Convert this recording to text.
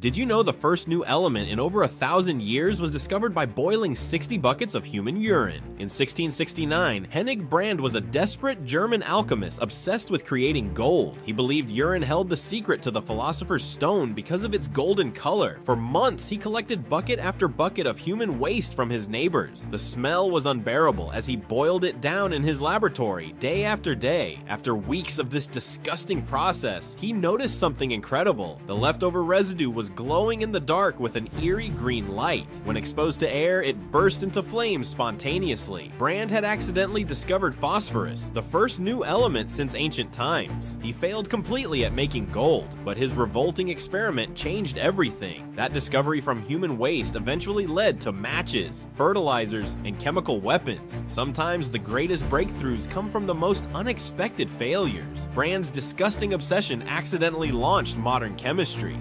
Did you know the first new element in over 1,000 years was discovered by boiling 60 buckets of human urine? In 1669, Hennig Brand was a desperate German alchemist obsessed with creating gold. He believed urine held the secret to the philosopher's stone because of its golden color. For months, he collected bucket after bucket of human waste from his neighbors. The smell was unbearable as he boiled it down in his laboratory, day after day. After weeks of this disgusting process, he noticed something incredible. The leftover residue was glowing in the dark with an eerie green light. When exposed to air, it burst into flames spontaneously. Brand had accidentally discovered phosphorus, the first new element since ancient times. He failed completely at making gold, but his revolting experiment changed everything. That discovery from human waste eventually led to matches, fertilizers, and chemical weapons. Sometimes the greatest breakthroughs come from the most unexpected failures. Brand's disgusting obsession accidentally launched modern chemistry.